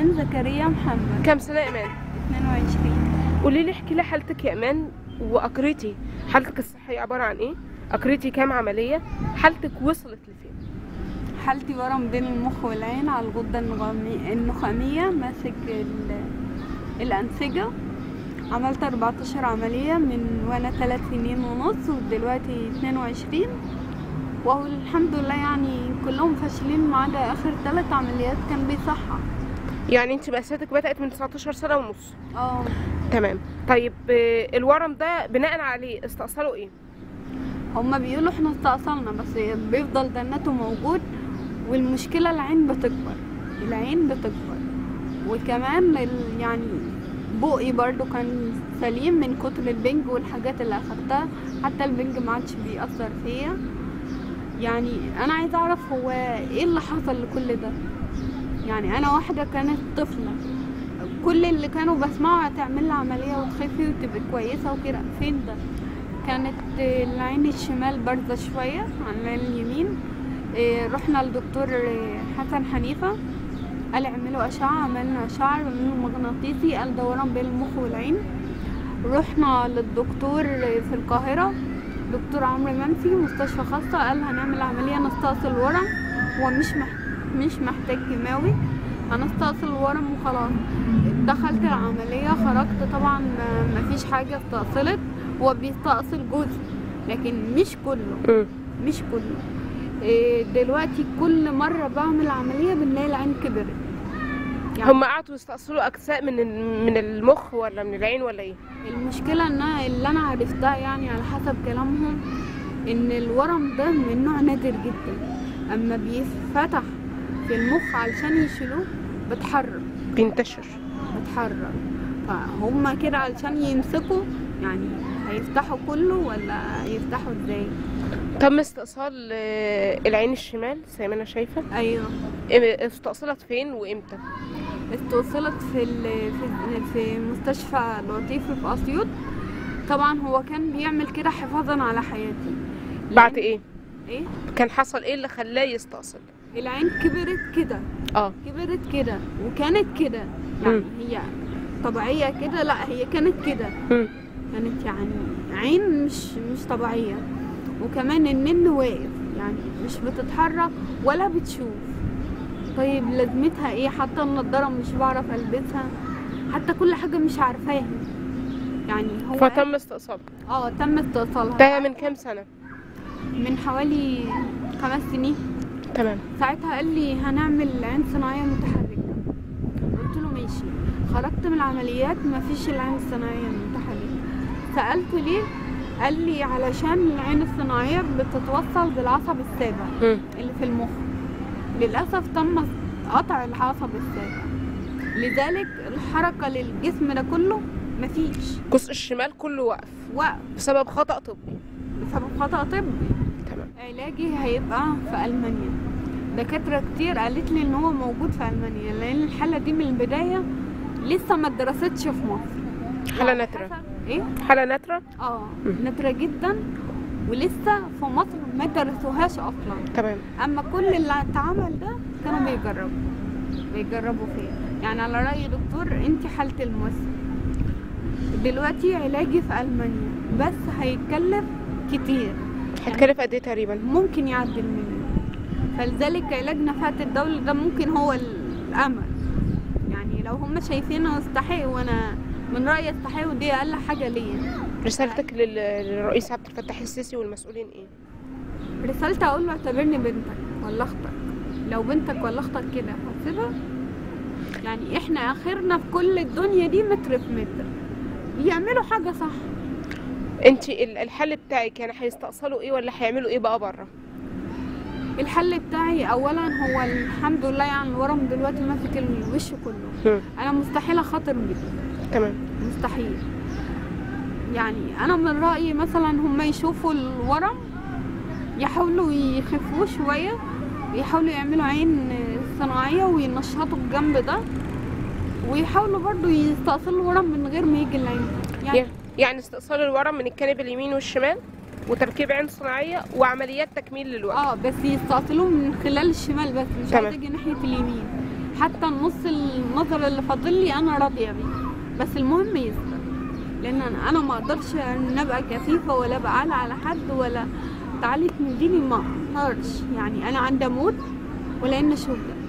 إيمان زكريا محمد. كم سنة إيمان؟ 22. قولي لي، احكي لي حالتك يا إيمان وأقريتي، حالتك الصحية عبارة عن إيه؟ أقريتي كام عملية؟ حالتك وصلت لفين؟ حالتي ورم بين المخ والعين على الغدة النخامية، ماسك الأنسجة. عملت 14 عملية من وأنا 3 سنين ونص ودلوقتي 22، وهو الحمد لله يعني كلهم فاشلين ما عدا آخر 3 عمليات كان بيصحى. يعني انت مأساتك بدأت من 19 سنة ونص؟ اه. تمام. طيب الورم ده بناء عليه استأصلوا ايه؟ هما بيقولوا احنا استأصلنا، بس بيفضل دنته موجود، والمشكلة العين بتكبر، العين بتكبر، وكمان يعني بقي برضو كان سليم من كتر البنج والحاجات اللي اخدتها، حتى البنج ما عادش بيأثر فيا. يعني انا عايزه اعرف هو ايه اللي حصل لكل ده. يعني انا واحده كانت طفله، كل اللي كانوا بسمعه هتعمل لها عمليه وتخفي وتبقى كويسه وكده، فين ده؟ كانت العين الشمال بارزه شويه عن العين اليمين. رحنا لدكتور حسن حنيفه، قال اعملوا اشعه، عملنا اشعه، عملوا مغناطيسي، قال دوران بين المخ والعين. رحنا للدكتور في القاهره، دكتور عمرو منفي، مستشفى خاصة، قال هنعمل عملية نستأصل الورم، هو مش محتاج كيماوي، هنستأصل الورم وخلاص. دخلت العملية، خرجت طبعا مفيش حاجة استأصلت، هو بيستأصل جزء لكن مش كله، مش كله. دلوقتي كل مرة بعمل عملية بنلاقي العين كبرت. يعني هم قعدوا يستأصلوا أجزاء من المخ ولا من العين ولا إيه؟ المشكلة إن اللي أنا عرفتها يعني على حسب كلامهم إن الورم ده من نوع نادر جدا، أما بيتفتح في المخ علشان يشيلوه بتحرر، بينتشر، بتحرر. فهم كده علشان يمسكوا، يعني هيفتحوا كله ولا هيفتحوا إزاي؟ تم استئصال العين الشمال زي ما انا شايفه. ايوه. استأصلت فين وامتى؟ استأصلت في مستشفى لطيف في اسيوط. طبعا هو كان بيعمل كده حفاظا على حياتي. بعد ايه؟ ايه؟ كان حصل ايه اللي خلاه يستأصل؟ العين كبرت كده. اه. كبرت كده وكانت كده، يعني هي طبيعيه كده؟ لا، هي كانت كده. كانت يعني عين مش طبيعيه، وكمان النن واقف، يعني مش بتتحرك ولا بتشوف. طيب لازمتها ايه؟ حتى النضاره مش بعرف البسها، حتى كل حاجه مش عارفاها. يعني هو فتم استئصالها. اه، تم استئصالها. ده من كام سنه؟ من حوالي 5 سنين. تمام. ساعتها قال لي هنعمل عين صناعيه متحركه، قلت له ماشي. خرجت من العمليات مفيش العين الصناعيه المتحركه، سالته ليه؟ قال لي علشان العين الصناعيه بتتوصل بالعصب السابع اللي في المخ، للاسف تم قطع العصب السابع، لذلك الحركه للجسم ده كله مفيش، الجزء الشمال كله واقف بسبب خطا طبي. بسبب خطا طبي. تمام. علاجي هيبقى في المانيا، دكاتره كتير قالت لي ان هو موجود في المانيا، لان الحاله دي من البدايه لسه ما اتدرستش في مصر. حاله نادره. ايه؟ حاله نادره؟ اه، نادره جدا، ولسه في مصر ما درسوهاش اصلا. تمام. اما كل اللي اتعمل ده كانوا بيجربوا فيه. يعني على راي دكتور انت حاله الممثل دلوقتي علاجي في المانيا، بس هيتكلف كتير. هيتكلف قد ايه تقريبا؟ ممكن يعدي المليون، فلذلك علاج نفحات الدوله ده ممكن هو الامل. يعني لو هم شايفينه يستحق، وانا من رأيي التحاول دي أقل حاجة ليا. رسالتك للرئيس عبد الفتاح السيسي والمسؤولين إيه؟ رسالتي أقول له اعتبرني بنتك ولا أختك، لو بنتك ولا أختك كده هتسيبها؟ يعني إحنا آخرنا في كل الدنيا دي متر في متر، يعملوا حاجة صح. أنت الحل بتاعك يعني هيستأصلوا إيه ولا هيعملوا إيه بقى بره؟ الحل بتاعي اولا هو الحمد لله يعني الورم دلوقتي ماسك الوش كله. انا مستحيل اخاطر بيه. تمام. مستحيل. يعني انا من رايي مثلا هم يشوفوا الورم، يحاولوا يخفوه شويه، يحاولوا يعملوا عين صناعيه وينشطوا الجنب ده، ويحاولوا برضو يستأصلوا الورم من غير ما يجي العين. يعني استئصال الورم من الجانب اليمين والشمال، وتركيب عين صناعيه، وعمليات تكميل للوجه. اه، بس يستأصلوه من خلال الشمال بس، مش هتيجي ناحيه اليمين. حتى النص النظر اللي فاضل لي انا راضيه بيه، بس المهم يسبق، لان انا ما اقدرش ابقى كثيفه ولا بعلى على حد ولا تعليق من ديني، ما اقدرش. يعني انا عندي اموت ولان شهداء.